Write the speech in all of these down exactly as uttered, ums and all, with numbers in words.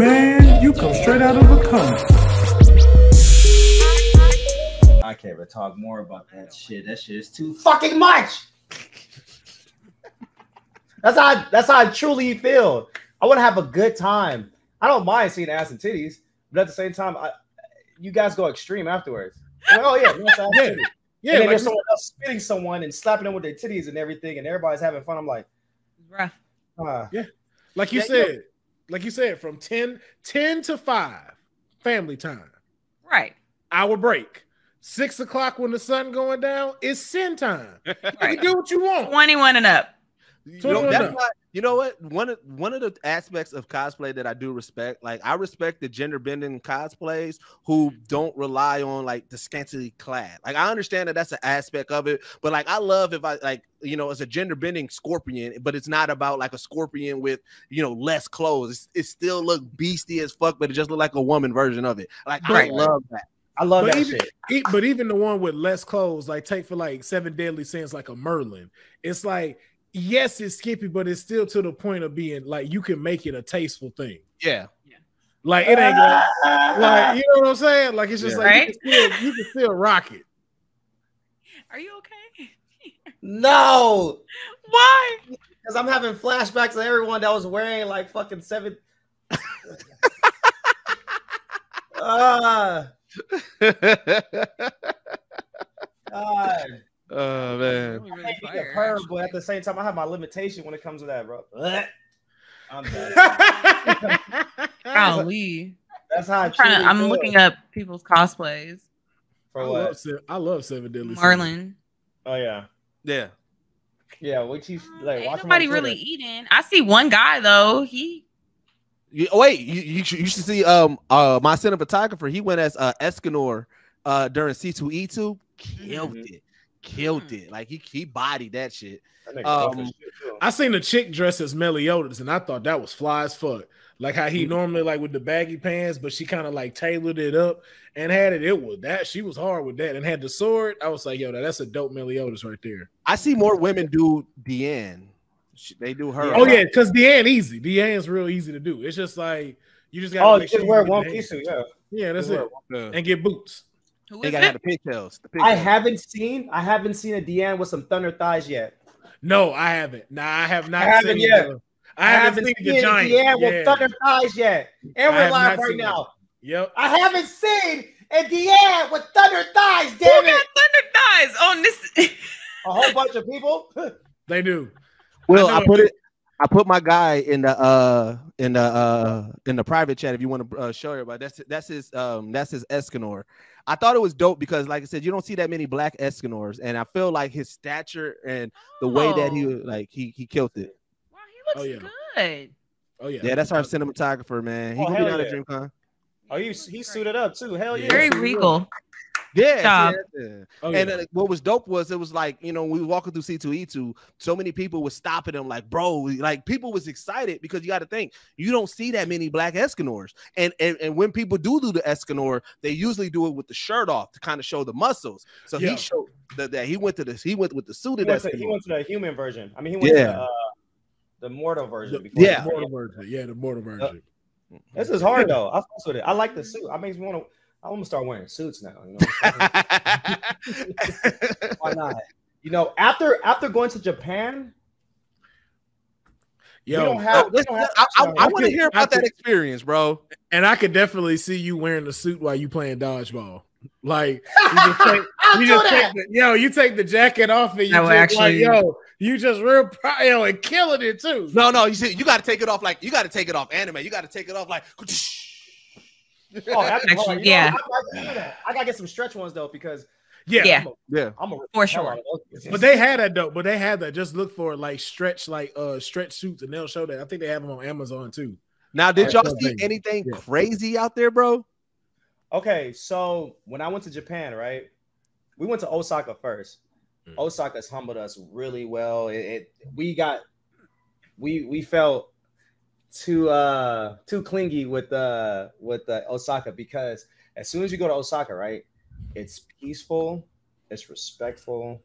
Man, you come straight out of the comic. I can't even talk more about that shit. That shit is too fucking much. That's how I, that's how I truly feel. I want to have a good time. I don't mind seeing ass and titties, but at the same time, I, you guys go extreme afterwards. Like, oh yeah, that's ass and titties. Yeah, and then like there's someone else spitting someone and slapping them with their titties and everything, and everybody's having fun. I'm like, bruh. Uh, yeah, like you yeah, said, you know, like you said, from ten, ten to five, family time. Right. Hour break. Six o'clock when the sun going down is sin time. Right. You can do what you want. twenty-one and up. You know, that's why, you know what? One of one of the aspects of cosplay that I do respect, like I respect the gender bending cosplays who don't rely on like the scantily clad. Like I understand that that's an aspect of it, but like I love if I like you know it's a gender bending scorpion, but it's not about like a scorpion with you know less clothes. It's, it still look beastie as fuck, but it just look like a woman version of it. Like right. I love that. I love but that even, shit. It, but even the one with less clothes, like take for like Seven Deadly Sins, like a Merlin. It's like. Yes, it's skimpy, but it's still to the point of being like you can make it a tasteful thing. Yeah, yeah. Like it ain't gonna, like you know what I'm saying. Like it's just yeah, like right? you, can still, you can still rock it. Are you okay? No. Why? Because I'm having flashbacks of everyone that was wearing like fucking seven. Ah. God. Oh man, I hate being a perv, but at the same time, I have my limitation when it comes to that, bro. I'm bad. Golly, that's how I'm, trying to, I'm looking up people's cosplays. For I, what? Love, I love Seven Deadly Sins. Merlin. Oh yeah, yeah, yeah. What you like? Uh, watch ain't nobody really eating. I see one guy though. He. You, oh, wait, you, you you should see um uh my cinematographer. He went as uh Escanor uh during C two E two. Killed mm-hmm. it. Killed it, like he he bodied that shit. That um, shit I seen a chick dressed as Meliodas, and I thought that was fly as fuck. Like how he normally like with the baggy pants, but she kind of like tailored it up and had it. It was that she was hard with that and had the sword. I was like, yo, that's a dope Meliodas right there. I see more women do Diane. She, they do her. Oh yeah, because Diane easy. Diane's real easy to do. It's just like you just gotta oh, just sure wear one piece. Suit, yeah, yeah, that's just it, yeah. And get boots. They gotta have the pigtails. The pigtails. I haven't seen. I haven't seen a Diane with some thunder thighs yet. No, I haven't. Nah, I have not. I haven't seen yet. The, I, I haven't, haven't seen, seen the giant. Diane yeah. with thunder thighs yet. And we're live right now. It. Yep. I haven't seen a Diane with thunder thighs. Damn Who it! Got thunder thighs on this. A whole bunch of people. They do. Well, I, I put it. I put my guy in the uh in the uh in the private chat if you want to uh, show everybody. That's that's his um that's his Escanor. I thought it was dope because, like I said, you don't see that many black Escanors, and I feel like his stature and the oh. way that he like he he killed it. Wow, he looks oh, yeah. good. Oh yeah, yeah, that's our cinematographer, man. He oh, gonna be down yeah. at DreamCon. Oh, he he suited up too. Hell yeah, very regal. Yeah, yeah, yeah. Oh, and yeah. Uh, what was dope was it was like you know we were walking through C two E two, so many people were stopping them like bro, like people was excited because you got to think you don't see that many black Escanors, and, and and when people do do the Escanor, they usually do it with the shirt off to kind of show the muscles. So yeah. he showed that that he went to this, he went with the suited. He went, to, he went to the human version. I mean, he went yeah. to the, uh, the mortal version. The, yeah, the mortal version. Yeah, the mortal version. Uh, this is hard though. I fuss with it. I like the suit. I makes me want to. I'm gonna start wearing suits now. You know? Why not? You know, after after going to Japan, yo, don't have, I, don't have I, I, I, I want to hear about I that could, experience, bro. And I could definitely see you wearing a suit while you playing dodgeball. Like you just take, you just take the, yo, you take the jacket off and you just actually, like yo, you just real proud, yo, and killing it too. No, no, you see, you got to take it off like you got to take it off anime. You got to take it off like. Oh, actually, like, yeah. Know, I, I, I, I gotta get some stretch ones though because yeah, yeah, yeah. I'm a, I'm a for sure. But they had that though. But they had that. Just look for like stretch, like uh stretch suits, and they'll show that. I think they have them on Amazon too. Now, did y'all see anything yeah. crazy out there, bro? Okay, so when I went to Japan, right, we went to Osaka first. Mm. Osaka's humbled us really well. It, it we got we we felt. Too uh too clingy with uh with uh, Osaka because as soon as you go to Osaka, right, it's peaceful, it's respectful,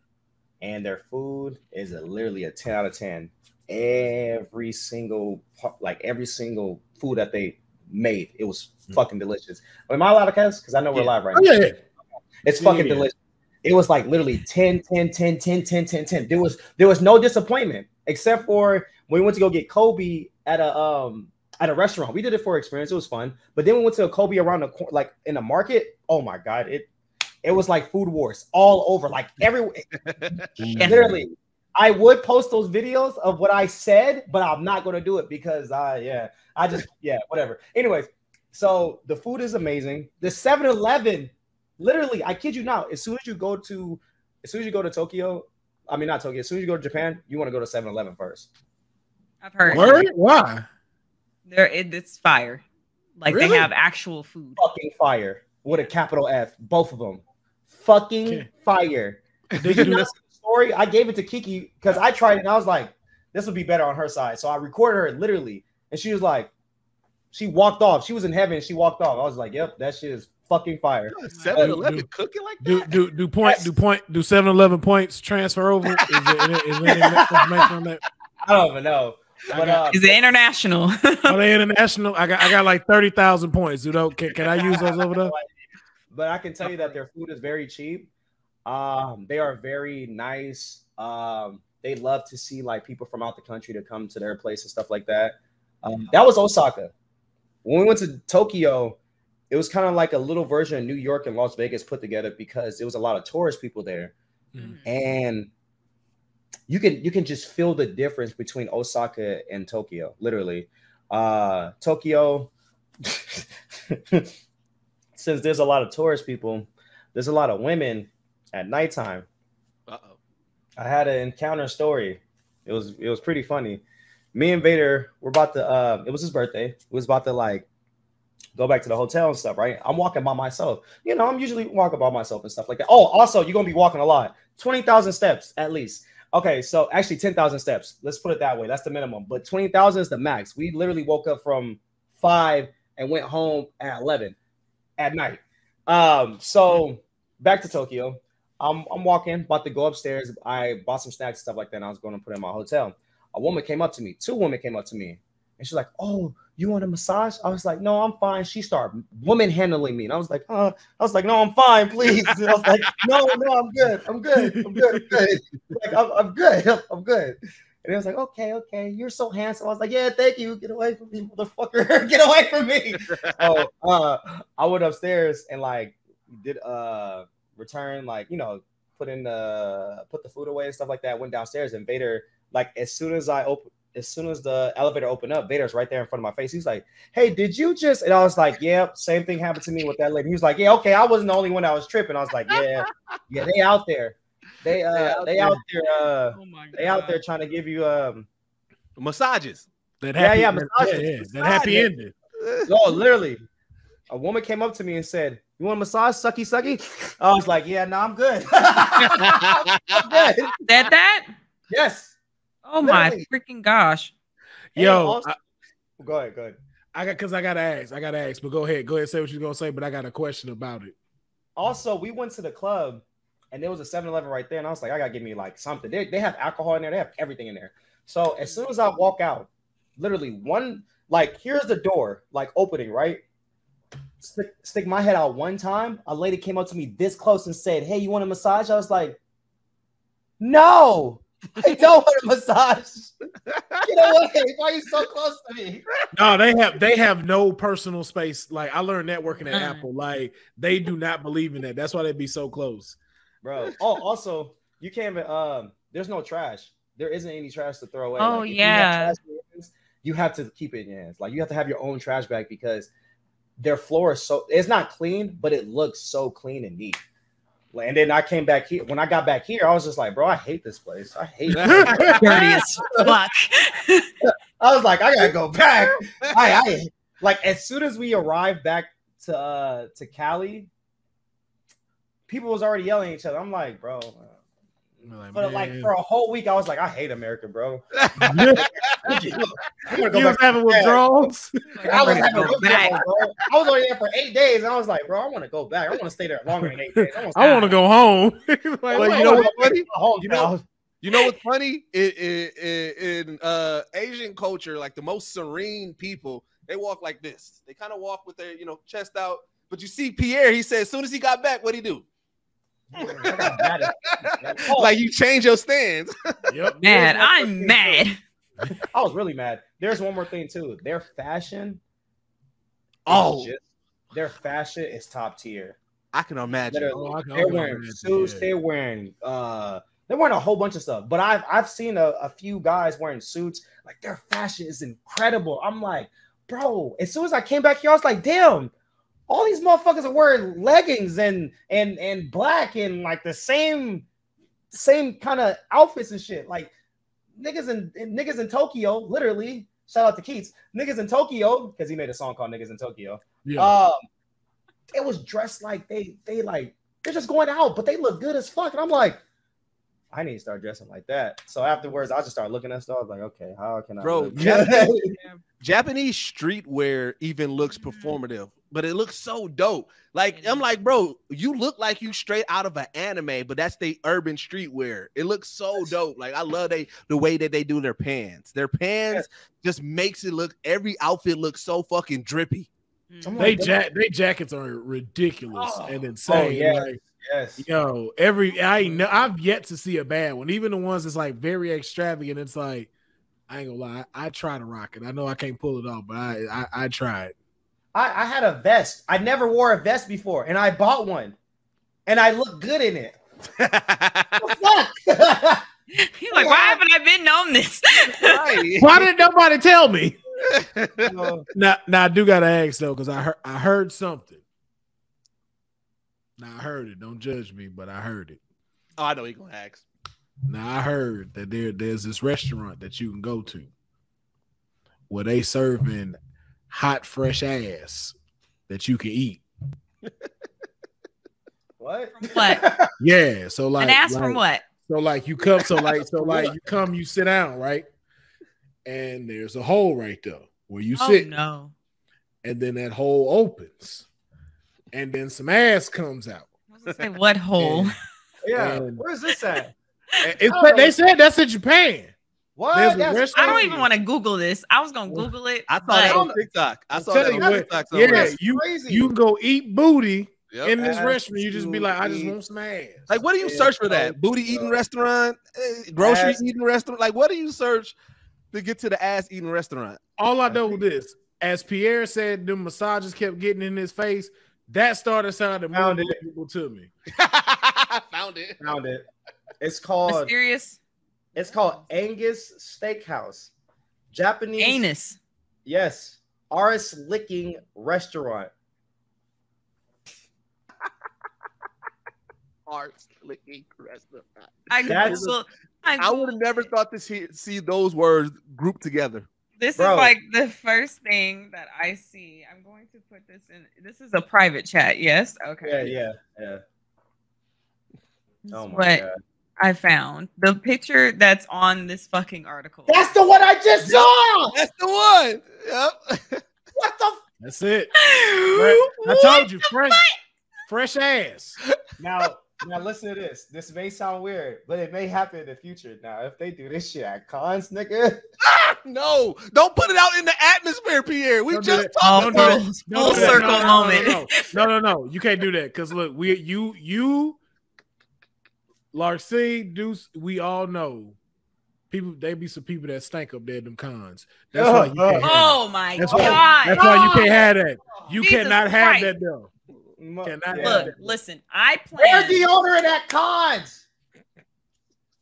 and their food is a, literally a ten out of ten. Every single like every single food that they made. It was fucking delicious. Am I allowed to cuss? Because I know we're yeah. live right oh, now. Yeah, yeah. It's fucking yeah, yeah. delicious. It was like literally ten, ten, ten, ten, ten, ten, ten. There was there was no disappointment except for when we went to go get Kobe at a um at a restaurant. We did it for experience. It was fun. But then we went to a Kobe around the corner, like in the market. Oh my god, it it was like Food Wars all over, like everywhere. Literally, I would post those videos of what I said, but I'm not gonna do it because I yeah, I just yeah, whatever. Anyways, so the food is amazing. The seven eleven. Literally, I kid you not. As soon as you go to, as soon as you go to Tokyo, I mean not Tokyo. As soon as you go to Japan, you want to go to seven eleven first. I've heard. Word? Why? There, it, it's fire. Like really? They have actual food. Fucking fire with a capital F. Both of them. Fucking okay. fire. Did you know the story? I gave it to Kiki because I tried it and I was like, this would be better on her side. So I recorded her literally, and she was like, she walked off. She was in heaven. She walked off. I was like, yep, that shit is. Fucking fire. seven eleven cooking like that. Do do do point do point do seven eleven points transfer over? Is it, is it any information on that? I don't even know. But, uh, is it international? Are they international? I got I got like thirty thousand points. You know, can, can I use those over there? But I can tell you that their food is very cheap. Um, they are very nice. Um, they love to see like people from out the country to come to their place and stuff like that. Um, that was Osaka. When we went to Tokyo, it was kind of like a little version of New York and Las Vegas put together because it was a lot of tourist people there. Mm. And you can you can just feel the difference between Osaka and Tokyo, literally. Uh, Tokyo, since there's a lot of tourist people, there's a lot of women at nighttime. Uh-oh. I had an encounter story. It was, it was pretty funny. Me and Vader were about to, uh, it was his birthday. It was about to like, go back to the hotel and stuff, right? I'm walking by myself. You know, I'm usually walking by myself and stuff like that. Oh, also, you're going to be walking a lot. twenty thousand steps at least. Okay, so actually ten thousand steps. Let's put it that way. That's the minimum. But twenty thousand is the max. We literally woke up from five and went home at eleven at night. Um, so back to Tokyo. I'm, I'm walking, about to go upstairs. I bought some snacks and stuff like that, and I was going to put in my hotel. A woman came up to me. Two women came up to me. And she's like, oh, you want a massage? I was like, no, I'm fine. She started woman handling me. And I was like, uh, I was like, no, I'm fine, please. And I was like, no, no, I'm good. I'm good. I'm good. I'm good. Like, I'm, I'm good. I'm good. And I was like, okay, okay. You're so handsome. I was like, yeah, thank you. Get away from me, motherfucker. Get away from me. So uh, I went upstairs and like did uh return, like, you know, put in the put the food away and stuff like that. Went downstairs and Vader, like as soon as I opened As soon as the elevator opened up, Vader's right there in front of my face. He's like, hey, did you just? And I was like, yeah, same thing happened to me with that lady. He was like, yeah, okay, I wasn't the only one that was tripping. I was like, yeah, yeah, they out there. They uh they out there, uh oh my God. They out there trying to give you um massages. That happy, yeah, yeah, massages. Yeah, yeah. That happy ending. No, literally. A woman came up to me and said, you want a massage, sucky sucky? I was like, yeah, no, nah, I'm good. I'm good. That that? Yes. Oh literally. My freaking gosh! Yo, also, I, go ahead, go ahead. I got because I gotta ask, I gotta ask, but go ahead, go ahead, say what you're gonna say. But I got a question about it. Also, we went to the club, and there was a seven eleven right there, and I was like, I gotta give me like something. They they have alcohol in there, they have everything in there. So as soon as I walk out, literally one like here's the door like opening right. Stick stick my head out one time. A lady came up to me this close and said, "Hey, you want a massage?" I was like, "No." I don't want a massage. Get away! Why are you so close to me? No, they have they have no personal space. Like I learned that working at Apple. Like they do not believe in that. That's why they be so close, bro. Oh, also you can't. Um, there's no trash. There isn't any trash to throw away. Oh like, yeah. You have, hands, you have to keep it in your hands. Like you have to have your own trash bag because their floor is so. It's not clean, but it looks so clean and neat. And then I came back here. When I got back here, I was just like, bro, I hate this place. I hate that. Dirty as fuck. I was like, I gotta go back. I, I like as soon as we arrived back to uh, to Cali, people was already yelling at each other. I'm like, bro. Like, but like for a whole week, I was like, I hate America, bro. I'm gonna go you was having withdrawals. Like, I was having withdrawals, bro. I was only there for eight days, and I was like, bro, I want to go back. I want to stay there longer than eight days. I want to go home. Like, well, you know what's funny? You know, you know what's funny? It, it, it, in uh, Asian culture, like the most serene people They walk like this. They kind of walk with their, you know, chest out. But you see Pierre, he said, as soon as he got back, what'd he do? Like you change your stance. Yep. Man, I'm mad. Too. I was really mad. There's one more thing too. Their fashion. Oh, just, their fashion is top tier. I can imagine. Oh, I can they're wearing imagine. suits. Yeah. They're wearing. Uh, they're wearing a whole bunch of stuff. But I've I've seen a, a few guys wearing suits. Like their fashion is incredible. I'm like, bro. As soon as I came back here, I was like, damn. All these motherfuckers are wearing leggings and and and black and like the same same kind of outfits and shit. Like niggas in, in niggas in Tokyo, literally. Shout out to Keats. Niggas in Tokyo, because he made a song called "Niggas in Tokyo." Yeah. Um, it was dressed like they they like they're just going out, but they look good as fuck. And I'm like, I need to start dressing like that. So afterwards, I just started looking at stuff. I was like, okay, how can I? Bro, Japanese, Japanese streetwear even looks performative. But it looks so dope. Like, I'm like, bro, you look like you straight out of an anime, but that's the urban streetwear. It looks so dope. Like, I love they, the way that they do their pants. Their pants just makes it look, every outfit looks so fucking drippy. They, ja they jackets are ridiculous oh, and insane. Oh, yeah. Like, yes. Yo, every, I know, I've yet to see a bad one. Even the ones that's like very extravagant, it's like, I ain't gonna lie, I, I try to rock it. I know I can't pull it off, but I, I, I tried. I, I had a vest. I never wore a vest before, and I bought one, and I looked good in it. What's up? He's like, why haven't I been on this? Right. Why didn't nobody tell me? No. Now, now I do gotta ask though, because I heard I heard something. Now I heard it. Don't judge me, but I heard it. Oh, I know you're gonna ask. Now I heard that there there's this restaurant that you can go to where they serve in hot fresh ass that you can eat. What? From what? Yeah. So like an ass like, from what? So like you come, so like so like you come, you sit down, right? And there's a hole right there where you oh, sit. No. And then that hole opens, and then some ass comes out. I was gonna say, what hole? And, yeah. And, where's this at? It's, oh. They said that's in Japan. What? I don't even want to Google this. I was gonna Google it. I saw that on TikTok. I saw that on TikTok. Yeah, you you go eat booty yep. in this ass restaurant. You just be like, I just want some ass. Like, what do you yeah, search for that? Booty eating restaurant, grocery ass eating restaurant. Like, what do you search to get to the ass eating restaurant? All I know is this: as Pierre said, the massages kept getting in his face. That started sounding more believable to me. Found it. Found it. It's called Mysterious. It's called Angus Steakhouse. Japanese. Anus. Yes. Arse Licking Restaurant. Arse Licking Restaurant. I, a, I, I would have never thought to see, see those words grouped together. This Bro. is like the first thing that I see. I'm going to put this in. This is a private chat, yes? Okay. Yeah, yeah, yeah. That's oh, my what, God. I found the picture that's on this fucking article. That's the one I just saw. That's the one. Yep. What the? That's it. I told you, fresh, fresh ass. Now, now listen to this. This may sound weird, but it may happen in the future. Now, if they do this shit at cons, nigga. Ah, no, don't put it out in the atmosphere, Pierre. We don't just talked about it. Full circle moment. No, no, no, no. You can't do that because look, we, you, you. Larcy, Deuce, we all know people. They be some people that stank up there at them cons. That's oh, why you can't oh have my that's god! Why, that's oh. why you can't have that. You Jesus cannot Christ. have that though. Cannot Look, have that. listen. I plan. Wear deodorant at cons.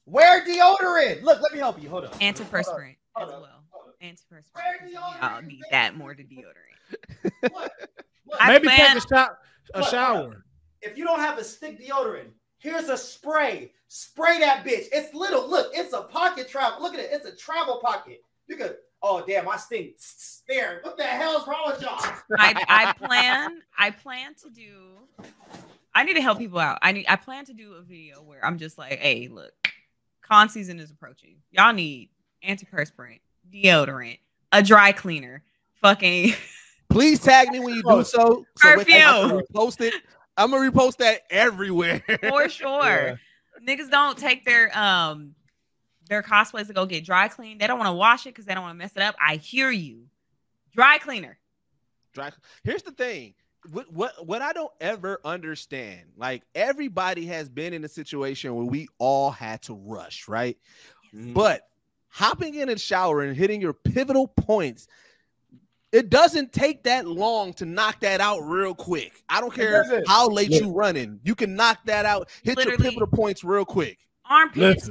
Wear deodorant. Look, let me help you. Hold on. Antiperspirant hold on. Hold on. as well. Antiperspirant. Wear deodorant. I'll need that more to deodorant. What? What? Maybe plan... take a shot, a Look, shower. If you don't have a stick deodorant. Here's a spray. Spray that bitch. It's little. Look, it's a pocket travel. Look at it. It's a travel pocket. You could. Oh damn, I stink. There. What the hell's wrong with y'all? I, I plan. I plan to do. I need to help people out. I need. I plan to do a video where I'm just like, hey, look, con season is approaching. Y'all need antiperspirant, deodorant, a dry cleaner, fucking. Please tag me when you do so. Perfume. Post it. I'm gonna repost that everywhere for sure. Yeah. Niggas don't take their um their cosplays to go get dry cleaned. They don't want to wash it because they don't want to mess it up. I hear you. Dry cleaner. Dry. Here's the thing. What, what what I don't ever understand, like, everybody has been in a situation where we all had to rush, right? Yes. But hopping in a shower and hitting your pivotal points, it doesn't take that long to knock that out real quick. I don't care how late yeah. you running. You can knock that out. Hit Literally. your pivotal points real quick. Armpits.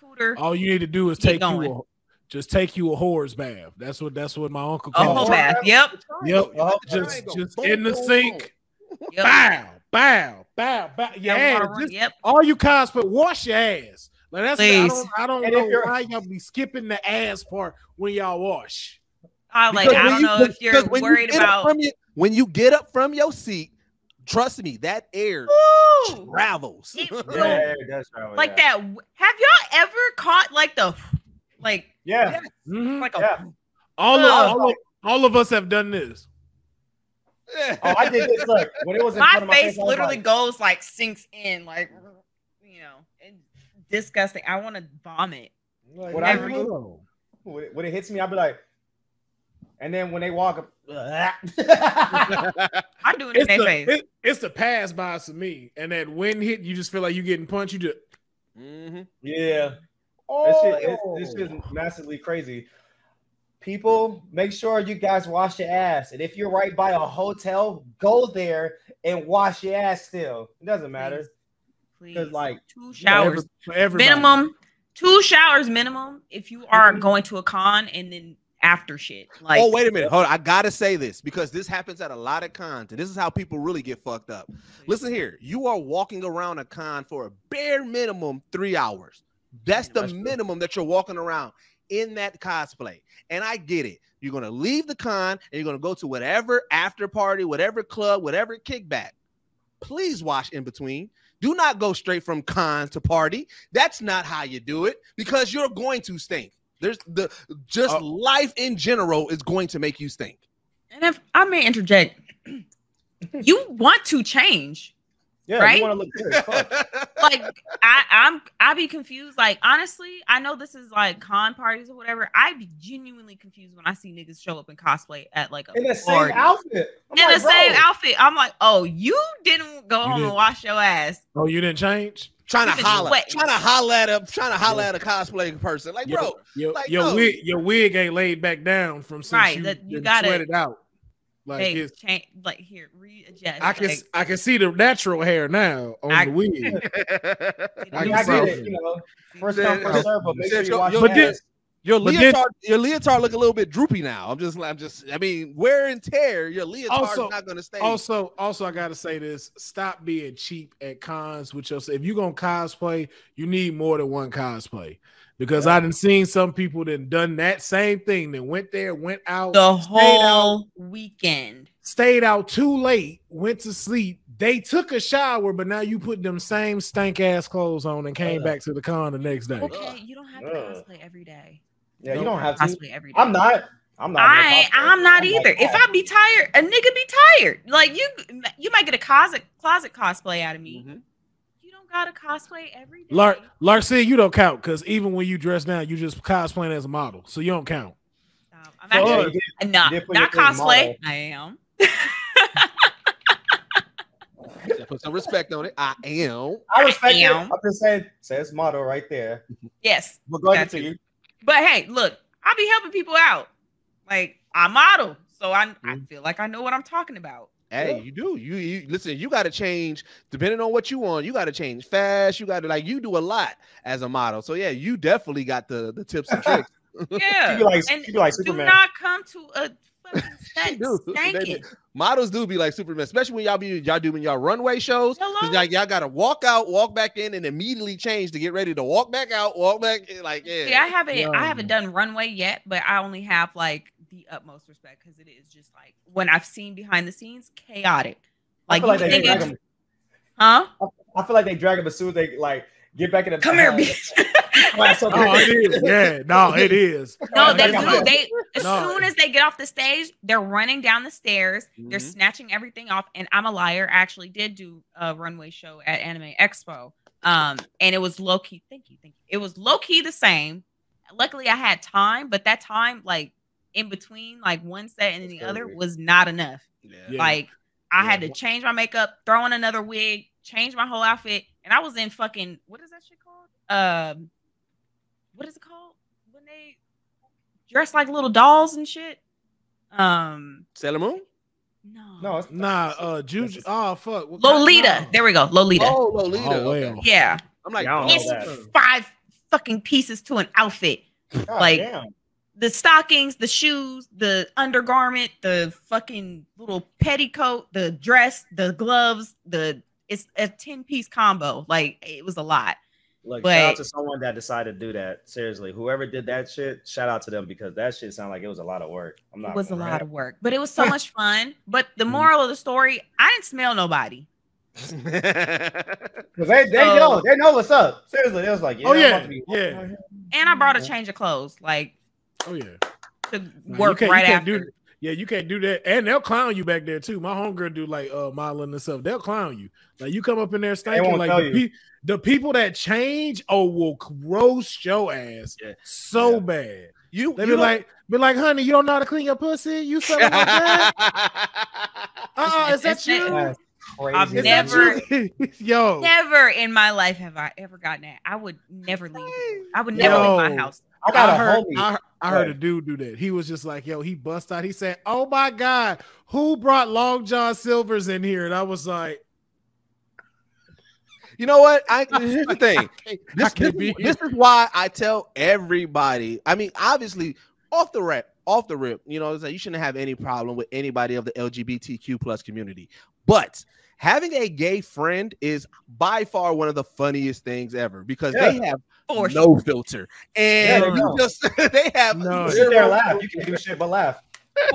Cooter. All you need to do is take you a, just take you a whore's bath. That's what that's what my uncle called. A whole bath. Yep. Yep. Oh, just just boom, in the boom, sink. Boom. Yep. Bow, bow, bow, bow. Your ass. Just, yep. All you cosplay, wash your ass. Like, that's Please. I don't, I don't know why y'all be skipping the ass part when y'all wash. I like. I don't you, know if you're worried you about your, when you get up from your seat. Trust me, that air Ooh, travels. It, yeah, that's travel, like yeah. that. Have y'all ever caught like the like? Yeah. Mm-hmm. Like a, yeah. All, uh, of, all of all of us have done this. Oh, I did this. Look, when it was in my, front of my face, face literally like, goes like sinks in, like you know, and disgusting. I want to vomit. Like, when, every, I do, when it hits me, I'll be like. And then when they walk up, I do it in their face. It, it's the pass by to me. And that wind hit, you just feel like you're getting punched. You just, mm-hmm. yeah. Oh, this shit is massively crazy. People, make sure you guys wash your ass. And if you're right by a hotel, go there and wash your ass still. It doesn't matter. Please. Please. Like, two showers. You know, every, minimum, two showers minimum if you are going to a con and then after shit. Like, oh, wait a minute. Hold on. I gotta say this because this happens at a lot of cons, and this is how people really get fucked up. Listen here, you are walking around a con for a bare minimum three hours. That's the minimum that you're walking around in that cosplay. And I get it. You're gonna leave the con and you're gonna go to whatever after party, whatever club, whatever kickback. Please wash in between. Do not go straight from con to party. That's not how you do it because you're going to stink. There's the just uh, life in general is going to make you stink. And if I may interject, you want to change, yeah, right? You want to look good. Like I, I'm, I be confused. Like honestly, I know this is like con parties or whatever. I be genuinely confused when I see niggas show up in cosplay at like a in the same outfit. I'm in like, the bro. same outfit, I'm like, oh, you didn't go you home didn't. and wash your ass. Oh, you didn't change. Trying to, holler, trying to holler at a trying to holler at a cosplay person. Like, bro, your, your, like, your, no. wig, your wig ain't laid back down from since right, you, the, you gotta sweat it out. Like, hey, it's, change, like here, readjust. I can like, I can see the natural hair now on I, the wig. I, I get it, you know. First come, first serve, but make sure you wash your ass. Your leotard, then, your leotard look a little bit droopy now. I'm just, I'm just, I mean, wear and tear. Your leotard's also, not gonna stay. Also, also, I gotta say this: stop being cheap at cons with yourself. If you're gonna cosplay, you need more than one cosplay because yeah. I done seen some people that done that same thing. That went there, went out the whole out, weekend, stayed out too late, went to sleep. They took a shower, but now you put them same stank ass clothes on and came uh, back to the con the next day. Okay, you don't have to uh, cosplay every day. Yeah, you don't have to. Every day. I'm not. I'm not. I, I'm not I'm either. Like, if I be tired, a nigga be tired. Like you, you might get a closet closet cosplay out of me. Mm-hmm. You don't gotta cosplay every day. Lar Larcy, you don't count because even when you dress down, you just cosplaying as a model, so you don't count. Um, I'm so actually did, nah, did not cosplay. I am. Put some respect on it. I am. I respect I am. it. I'm just saying, says model right there. Yes. We're going to you. But hey, look, I be helping people out. Like I model, so I I feel like I know what I'm talking about. Hey, yeah. you do. You, you listen. You got to change depending on what you want. You got to change fast. You got to like you do a lot as a model. So yeah, you definitely got the the tips and tricks. Yeah, you be like, and you be like Superman. Do not come to a fucking stank. Models do be like Superman, especially when y'all be y'all doing y'all runway shows. Like y'all gotta walk out, walk back in, and immediately change to get ready to walk back out, walk back in. Like yeah. See, I haven't Yo. I haven't done runway yet, but I only have like the utmost respect because it is just like when I've seen behind the scenes, chaotic. Like, I feel like they drag them. Huh? I feel like they drag them as soon as they like get back in the. Come here, bitch. Oh, it is. Yeah, no, it is. No, they do. They as no. soon as they get off the stage, they're running down the stairs. Mm-hmm. They're snatching everything off. And I'm a liar. I actually did do a runway show at Anime Expo, um, and it was low key. Thank you, thank you. It was low key the same. Luckily, I had time, but that time, like, in between like one set and then the other was not enough. Yeah. Yeah. Like I yeah. had to change my makeup, throw in another wig, change my whole outfit, and I was in fucking what is that shit called? Um, what is it called when they dress like little dolls and shit? Um, Sailor Moon? No, no, it's nah. Uh, Juju. Oh fuck, what Lolita. There we go, Lolita. Oh, Lolita. Oh, okay. Yeah, I'm like, it's five fucking pieces to an outfit. God, like damn. The stockings, the shoes, the undergarment, the fucking little petticoat, the dress, the gloves. The it's a ten-piece combo. Like it was a lot. Look, but, shout out to someone that decided to do that. Seriously, whoever did that shit, shout out to them because that shit sounded like it was a lot of work. I'm not. It was a lot of work, but it was so much fun. But the moral of the story, I didn't smell nobody. Cause they they so, know they know what's up. Seriously, it was like yeah, oh yeah, be, yeah. And I brought a change of clothes, like oh yeah, to work right after. Do, yeah, you can't do that, and they'll clown you back there too. My homegirl do like uh modeling and stuff. They'll clown you. Like you come up in there stinking. Like the, pe the people that change oh will roast your ass yeah. so yeah. bad. You they you be don't... like be like, honey, you don't know how to clean your pussy. You something like that? Uh-uh, is that you? That Crazy. I've never, yo, never in my life have I ever gotten that. I would never leave. I would never yo, leave my house. I, got I, heard, a homie. I, heard, I heard a dude do that. He was just like, yo, he bust out. He said, oh my God, who brought Long John Silver's in here? And I was like, you know what? I here's the thing. This, this, is, this is why I tell everybody. I mean, obviously, off the rip, off the rip, you know, you shouldn't have any problem with anybody of the L G B T Q plus community. But having a gay friend is by far one of the funniest things ever because yeah. they have For no sure. filter. And yeah, you just they have no zero there laugh. You can do shit but laugh.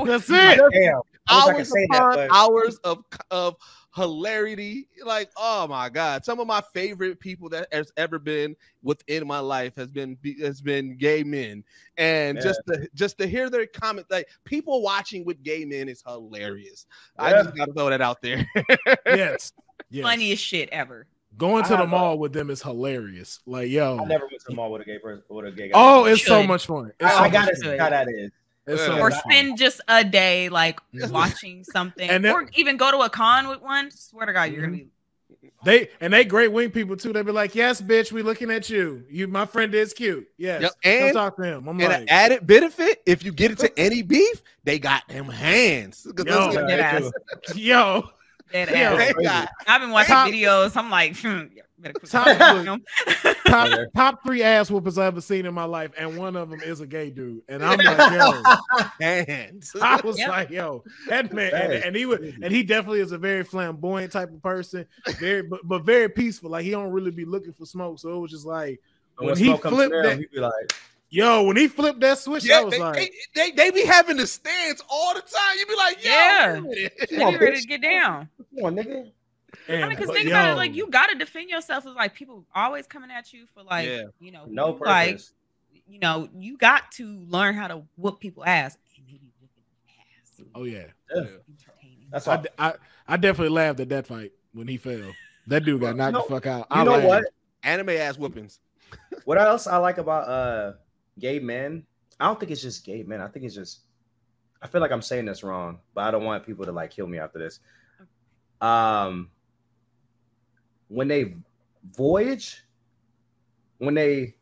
That's it. Damn. Hours upon that, hours of of hilarity. Like, oh my God. Some of my favorite people that has ever been within my life has been has been gay men. And yeah. just to just to hear their comment, like people watching with gay men is hilarious. Yeah. I just gotta throw that out there. yes. yes. Funniest shit ever. Going to I the mall a, with them is hilarious. Like, yo. I never went to the mall with a gay person with a gay guy. Oh, it's should. so much fun. It's I, so I gotta see how that is. So or spend just a day like watching something, and then, or even go to a con with one. Swear to God, you're gonna be. They and they great wing people too. They be like, "Yes, bitch, we looking at you. You, my friend, is cute. Yes, yep. and, come talk to him." I'm and like, an added benefit if you get into any beef, they got them hands. Yo, yeah, yo, dead ass. Yo got, I've been watching top, videos. I'm like, hmm, better quit top, top, top three ass whoopers I've ever seen in my life, and one of them is a gay dude. And I'm like, yo, and I was yep. like, yo, that man, and, and he would, and he definitely is a very flamboyant type of person, very, but, but very peaceful. Like he don't really be looking for smoke. So it was just like when, when he flipped down, that, he'd be like. Yo, when he flipped that switch, yeah, I was they, like, they, they they be having the stance all the time. You be like, yo, yeah, they be ready bitch. to get down. Come on, nigga. Damn, I mean, because think yo. about it, like you gotta defend yourself. It's like people always coming at you for like, yeah. you know, no you, like, you know, you got to learn how to whoop people ass. And maybe whoop ass. Oh yeah, yeah. That's I, I I definitely laughed at that fight when he fell. That dude got knocked you know, the fuck out. I you know laughed. what? Anime ass whoopings. What else I like about uh. gay men, I don't think it's just gay men. I think it's just, I feel like I'm saying this wrong, but I don't want people to like kill me after this. Um, when they voyage, when they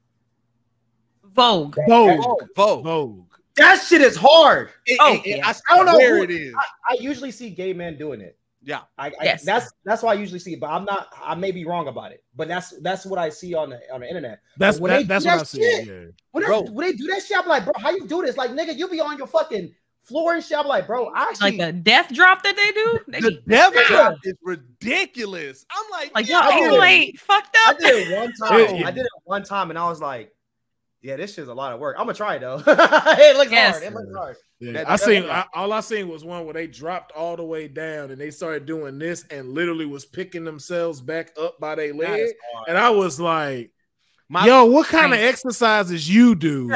vogue, vogue, vogue, vogue. vogue. That shit is hard. It, oh, it, it, I, I don't know where it is. I, I usually see gay men doing it. Yeah, I, yes. I that's that's what I usually see, but I'm not. I may be wrong about it, but that's that's what I see on the on the internet. That's when that, they that's what that I shit, see. Yeah. When, bro. They, when they do that shit, I'm like, bro, how you do this? Like, nigga, you be on your fucking floor and shit. I'm like, bro, I actually like the death drop that they do. They the death out. drop is ridiculous. I'm like, like yeah, y'all ain't fucked up. I did it one time. Yeah. I did it one time, and I was like, yeah, this shit's a lot of work. I'm gonna try it though. It looks yes. hard. It looks hard. Yeah. That, I seen I, all I seen was one where they dropped all the way down and they started doing this and literally was picking themselves back up by their leg. And I was like, my yo, what kind rank. of exercises you do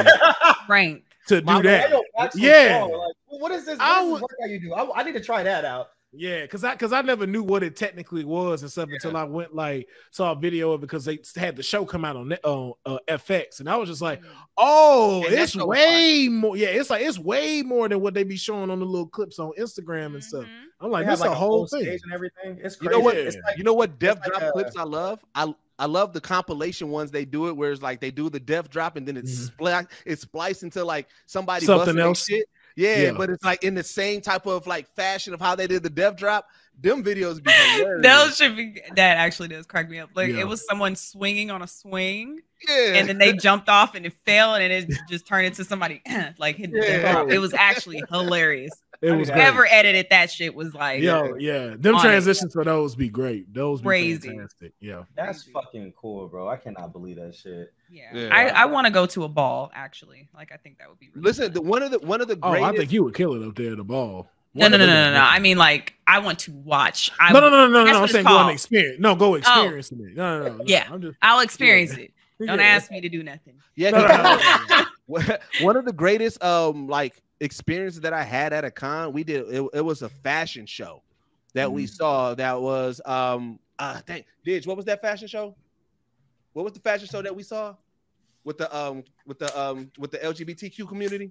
rank. to do my that? Yeah. Like, what is this? What I is this work that you do? I, I need to try that out. Yeah, because I because I never knew what it technically was and stuff yeah. until I went like saw a video of it because they had the show come out on on uh, F X, and I was just like, oh, and it's way more. Yeah, it's like it's way more than what they be showing on the little clips on Instagram and mm-hmm. stuff. I'm like, that's like a whole thing and everything. It's crazy. You know what? It's like, you know what? Death like drop a... clips I love. I I love the compilation ones they do it where it's like they do the death drop and then it's mm-hmm. spli it's spliced into like somebody something else. Shit. Yeah, yeah, but it's like in the same type of like fashion of how they did the death drop. Them videos be hilarious. Those should be that actually does crack me up. Like yeah. it was someone swinging on a swing, yeah, and then they jumped off and it fell and it just turned into somebody like hitting yeah. the death drop. It was actually hilarious. It was whoever great. edited that shit was like, yo, yeah, them transitions it. for those be great. Those be crazy, fantastic. Yeah, that's crazy. Fucking cool, bro. I cannot believe that shit. Yeah, yeah. I, I want to go to a ball actually. Like I think that would be. Really Listen, the, one of the one of the. Greatest... Oh, I think you would kill it up there at the ball. No, no, no, no, no, no. I mean, like I want to watch. I no, no, no, no, no. no I'm saying called. go and experience. No, go experience oh. it. No, no, no. no. Yeah, I'm just... I'll experience yeah. it. Don't yeah. ask me to do nothing. Yeah, no, no, no, no. One of the greatest, um, like. experience that I had at a con, we did it, it was a fashion show that mm. we saw that was um uh dang Didge, what was that fashion show? What was the fashion show that we saw with the um with the um with the L G B T Q community?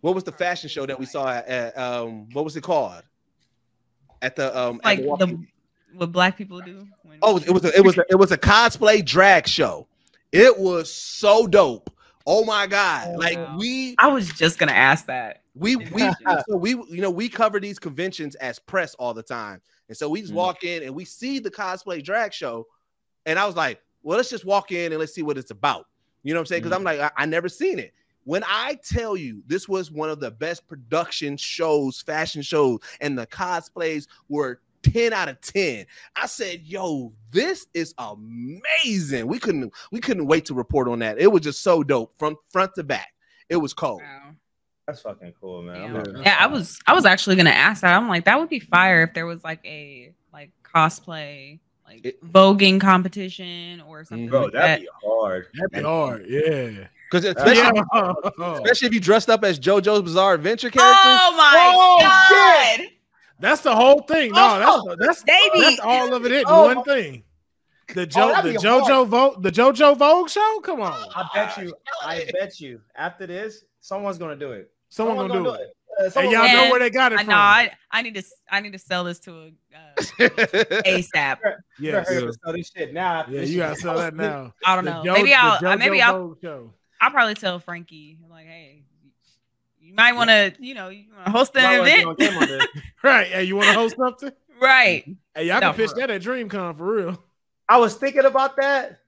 What was the fashion show that we saw at, at um what was it called? At the um like at the, what black people do? When oh, it was a, it was a, it was a cosplay drag show. It was so dope. Oh my God! Oh, like wow. we, I was just gonna ask that. We we so we you know we cover these conventions as press all the time, and so we just mm. walk in and we see the cosplay drag show, and I was like, well, let's just walk in and let's see what it's about. You know what I'm saying? Because mm. I'm like, I, I never seen it. When I tell you this was one of the best production shows, fashion shows, and the cosplays were ten out of ten. I said, yo, this is amazing. We couldn't we couldn't wait to report on that. It was just so dope from front to back. It was cold. Wow. That's fucking cool, man. Yeah. yeah, I was I was actually gonna ask that. I'm like, that would be fire if there was like a like cosplay like it, voguing competition or something. Bro, like that'd that. be hard. That'd be hard, yeah. Because especially, uh, especially if you dressed up as JoJo's Bizarre Adventure characters. Oh my oh, god. Shit. That's the whole thing. No, oh, that's that's, that's all of it in oh. one thing. The jo oh, the JoJo Vogue the JoJo Vogue show. Come on. I bet you. I bet you. After this, someone's gonna do it. Someone someone's gonna, gonna do it. Do it. Uh, and y'all know where they got it I from. Know, I I need to. I need to sell this to a uh, ASAP. Yeah. Sell this shit now. Yeah, you gotta sell that now. I don't know. Jo maybe I'll. Maybe I'll. I'll probably tell Frankie. I'm like, hey. You might want to, you know, you want to host an event, right? Hey, you want to host something, right? Hey, y'all no, can pitch that at DreamCon for real. I was thinking about that,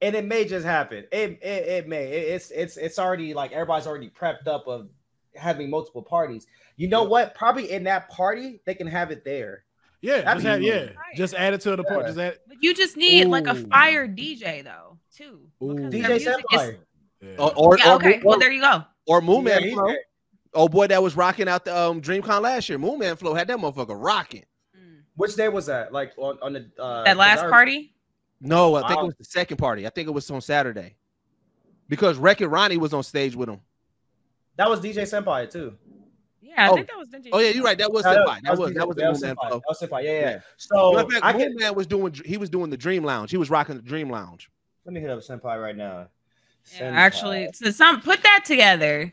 and it may just happen. It it, it may. It, it's it's it's already like everybody's already prepped up of having multiple parties. You know yeah. what? Probably in that party they can have it there. Yeah, That'd just have, yeah. Right. Just add it to the yeah. party. Just add it. But you just need Ooh. like a fire D J though, too. D J Senpai. Yeah. Or, or, yeah, okay. Or, or, well, there you go. Or Moon Man yeah, Flow. Oh boy, that was rocking out the um, DreamCon last year. Moon Man Flow had that motherfucker rocking. Mm. Which day was that? Like on, on the uh, that last bizarre... party? No, I wow. think it was the second party. I think it was on Saturday because Wreck and Ronnie was on stage with him. That was D J Senpai too. Yeah, I oh. think that was D J. Oh yeah, you're right. That was no, Senpai. That was that was, that was, that was, that was Moon Man Flow. That was Senpai. Yeah, yeah. So in fact, I Moon get... Man was doing. He was doing the Dream Lounge. He was rocking the Dream Lounge. Let me hit up Senpai right now. Yeah, actually, so some put that together.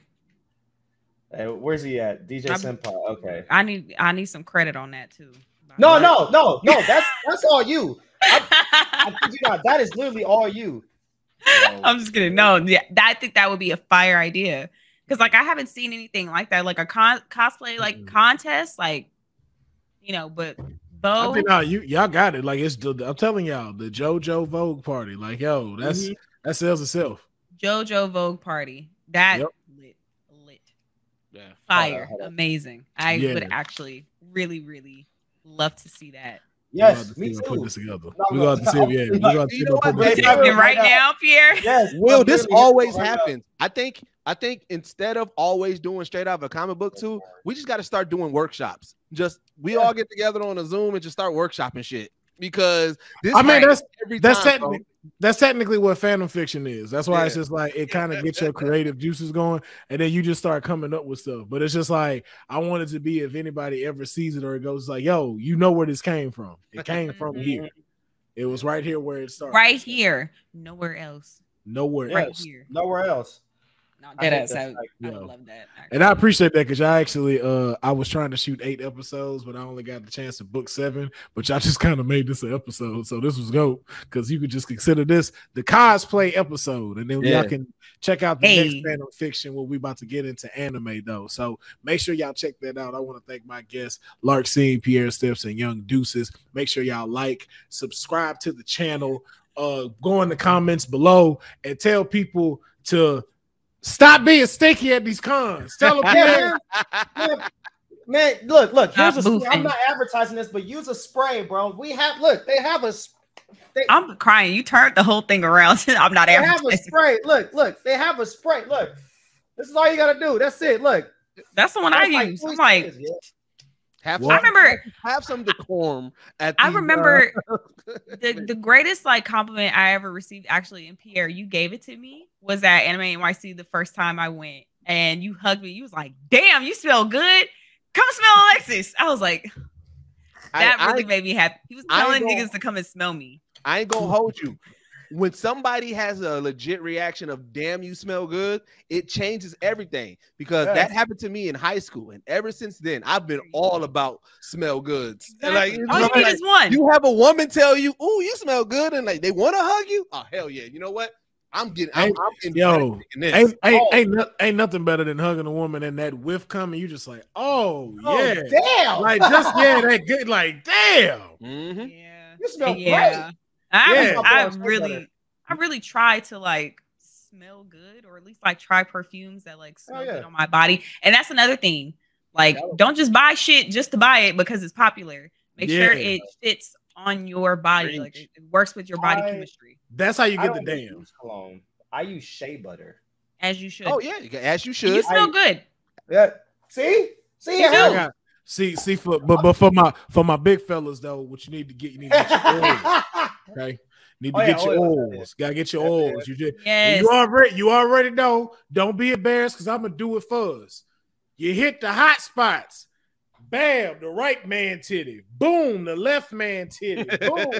Hey, where's he at? D J I'm, Senpai. Okay. I need I need some credit on that too. No, right. no, no, no. That's that's all you. I, I you not, that is literally all you. No. I'm just kidding. No, yeah, that, I think that would be a fire idea because like I haven't seen anything like that, like a con cosplay like mm. contest, like you know, but. Vogue. I think, no, you y'all got it. Like it's. I'm telling y'all, the JoJo Vogue party. Like yo, that's mm-hmm. that sells itself. JoJo Vogue party. That yep. lit, lit. Yeah. Fire. Oh, amazing. I yeah. would actually really, really love to see that. Yes, me too. Put this together. We're going to see if yeah. We're going to see if right now, Pierre. Yes. Will, this always happens. I think I think instead of always doing straight out of a comic book too, we just got to start doing workshops. Just we yeah. all get together on a Zoom and just start workshopping shit. because this I mean that's every that's time, technically, that's technically what fandom fiction is. That's why yeah. it's just like it kind of gets your creative juices going, and then you just start coming up with stuff. But it's just like I want it to be if anybody ever sees it or it goes like, yo, you know where this came from. It came from here. It was right here where it started. Right here, nowhere else. Nowhere right else. Here. Nowhere else. No, that I, ass, I, like, I love that. I and I appreciate that because I actually, uh, I was trying to shoot eight episodes, but I only got the chance to book seven. But y'all just kind of made this an episode, so this was dope because you could just consider this the cosplay episode, and then yeah. y'all can check out the hey. next fandom fiction where we about to get into anime though. So make sure y'all check that out. I want to thank my guests, Larkseen, Pierre Stepz, and Young Deuces. Make sure y'all like, subscribe to the channel, uh, go in the comments below, and tell people to. Stop being stinky at these cons. Tell them, man, man, man, look, look. Here's a spray. I'm not advertising this, but use a spray, bro. We have look. They have a. They, I'm crying. You turned the whole thing around. I'm not they advertising. They have a spray. Look, look. They have a spray. Look. This is all you gotta do. That's it. Look. That's the one That's I like use. I'm like. Years, yeah. Have some, I remember have some decorum. At I the, remember uh, the the greatest like compliment I ever received, actually, and Pierre, you gave it to me, was at Anime N Y C the first time I went, and you hugged me. You was like, "Damn, you smell good. Come smell Alexis." I was like, "That I, really I, made me happy." He was telling gonna, niggas to come and smell me. I ain't gonna hold you. When somebody has a legit reaction of "Damn, you smell good," it changes everything because yes. that happened to me in high school, and ever since then, I've been all about smell goods. Exactly. And like, all you need is one. You have a woman tell you, "Ooh, you smell good," and like they want to hug you. Oh hell yeah! You know what? I'm getting. I'm, I'm getting yo. This. Ain't ain't, ain't, no, ain't nothing better than hugging a woman and that whiff coming. You just like, oh, oh yeah, damn, like just yeah, that good, like damn, mm-hmm. yeah, you smell yeah. great. I, yeah. I really, I really try to like smell good, or at least like try perfumes that like smell oh, yeah. good on my body. And that's another thing. Like, don't just buy shit just to buy it because it's popular. Make yeah. sure it fits on your body. Like it, it works with your body I, chemistry. That's how you get the damn cologne. I use shea butter. As you should. Oh yeah, as you should. You smell I, good. Yeah. See, see you how. See, see, for but but for my for my big fellas though, what you need to get, you need to get your oils. Okay, need to oh, get yeah, your oils. oils. Gotta get your oils. Yes. You just yes. you already you already know. Don't be embarrassed because I'm gonna do it for us. You hit the hot spots. Bam, the right man titty. Boom, the left man titty. Boom,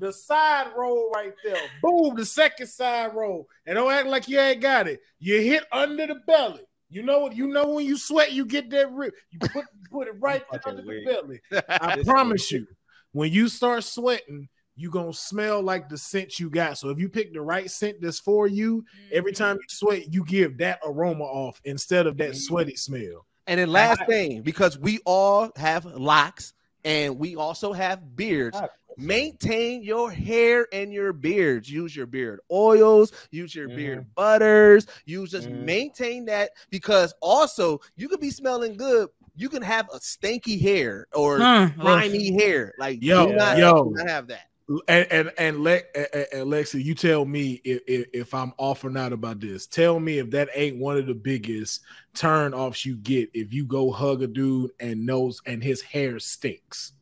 the side roll right there. Boom, the second side roll. And don't act like you ain't got it. You hit under the belly. You know what? You know when you sweat, you get that rip. You put put it right under weird. the belly. I promise you, when you start sweating, you gonna smell like the scent you got. So if you pick the right scent that's for you, every time you sweat, you give that aroma off instead of that sweaty smell. And then last thing, because we all have locks and we also have beards. Maintain your hair and your beards. Use your beard oils, use your mm. beard butters. You just mm. maintain that, because also you could be smelling good. You can have a stinky hair or huh. grimy hair. Like yo, do not, yo. do not have that. And and and, Le and Lexi, you tell me if, if if I'm off or not about this. Tell me if that ain't one of the biggest turn offs you get if you go hug a dude and nose and his hair stinks.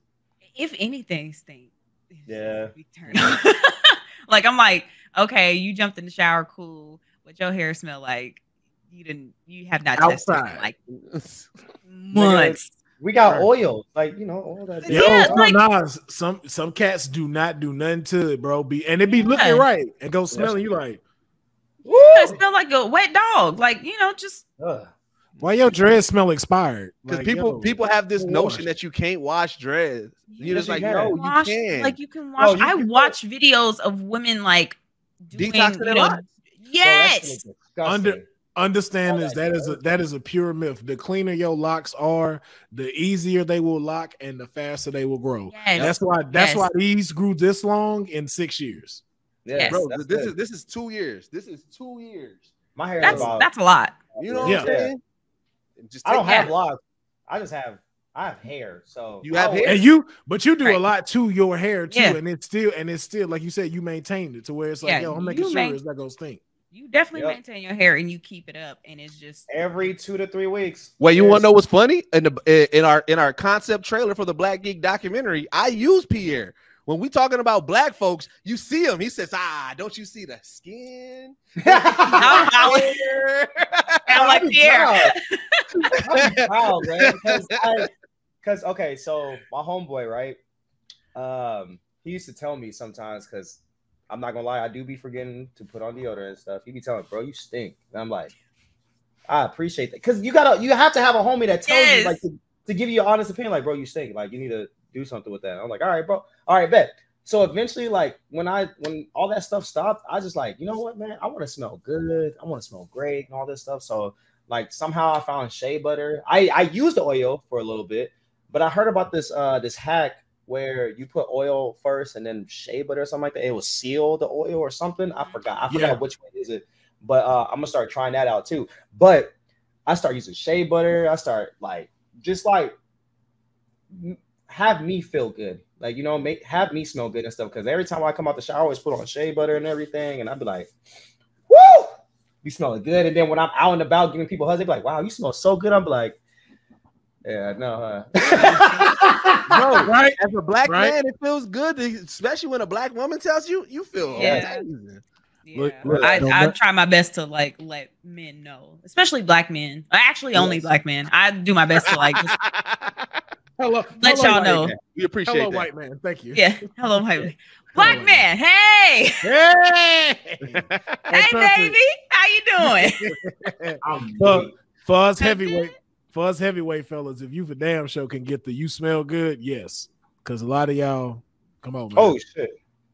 If anything stinks. Yeah. Like I'm like, okay, you jumped in the shower, cool, but your hair smell like you didn't. You have not outside like months. We got oil, like you know, all that. Yo, yeah, like, nah, some some cats do not do nothing to it, bro. Be and it be yeah. looking right and go smelling. You like, woo! Yeah, it smell like a wet dog. Like you know, just. Ugh. Why your dreads smell expired? Because like, people yo, people have this notion wash. that you can't wash dreads. You're yes, just you like, can. no, wash, you can. Like you can wash. Oh, you I can watch wash. videos of women like doing, detoxing their lives. Yes. Oh, Under understand this. Oh, that, that is a that is a pure myth. The cleaner your locks are, the easier they will lock and the faster they will grow. Yes. That's why that's yes. why these grew this long in six years. Yeah, yes. bro. That's this good. is this is two years. This is two years. My hair that's, is about, that's a lot. You know what yeah. I'm saying? Just I don't that. have locks. I just have I have hair. So you have hair, and you but you do right. a lot to your hair too, yeah. and it's still and it's still like you said, you maintained it to where it's like, yeah, yo, I'm making sure it's not gonna stink. You definitely yep. maintain your hair and you keep it up, and it's just every two to three weeks. Well, you yes. want to know what's funny? In the in our in our concept trailer for the Black Geek documentary, I use Pierre. When we talking about black folks, you see him. He says, ah, don't you see the skin? How like Pierre. I'm proud, man. Because, okay, so my homeboy, right? Um, he used to tell me sometimes, because I'm not going to lie, I do be forgetting to put on deodorant and stuff. He be telling, bro, you stink. And I'm like, I appreciate that. Because you gotta, you have to have a homie that tells yes. you, like, to, to give you an honest opinion, like, bro, you stink. Like, you need to do something with that. I'm like, all right, bro. All right, bet. So eventually, like, when I when all that stuff stopped, I just like, you know what, man? I want to smell good. I want to smell great and all this stuff. So, like, somehow I found shea butter. I, I used the oil for a little bit, but I heard about this uh this hack where you put oil first and then shea butter or something like that. It will seal the oil or something. I forgot. I forgot yeah. which one is it. But uh, I'm going to start trying that out too. But I start using shea butter. I start, like, just, like, have me feel good. Like, you know, make have me smell good and stuff. Because every time I come out the shower, I always put on shea butter and everything. And I'd be like, woo, you smell good. And then when I'm out and about giving people hugs, they'd be like, wow, you smell so good. I'm like, yeah, no, huh? No, right? As a black right? man, it feels good. Especially when a black woman tells you, you feel yeah. amazing. Yeah. Look, look, I, I try my best to, like, let men know, especially black men. Actually, yes. only black men. I do my best to, like, just hello, let y'all know. Man. We appreciate hello, that. White man. Thank you. Yeah. Hello, white man. Black hello, man. man. Hey. Hey. Hey, baby. How you doing? I'm for, for us heavyweight, for us heavyweight fellas, if you for damn sure can get the you smell good, yes, because a lot of y'all come on. Man. Oh shit.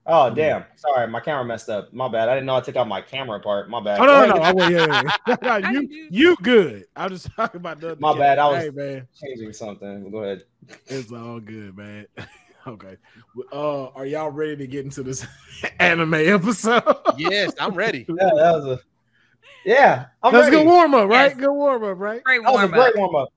Oh damn! Sorry, my camera messed up. My bad. I didn't know I took out my camera part. My bad. Oh no, no, no. Yeah, yeah, yeah. you, you good? I'm just talking about the. My bad. I was hey, man. changing something. Go ahead. It's all good, man. Okay. Uh, are y'all ready to get into this anime episode? Yes, I'm ready. Yeah, that was a. Yeah, I'm That's ready. Good warm up, right? Yes. Good warm up, right? Great warm up. Great warm up.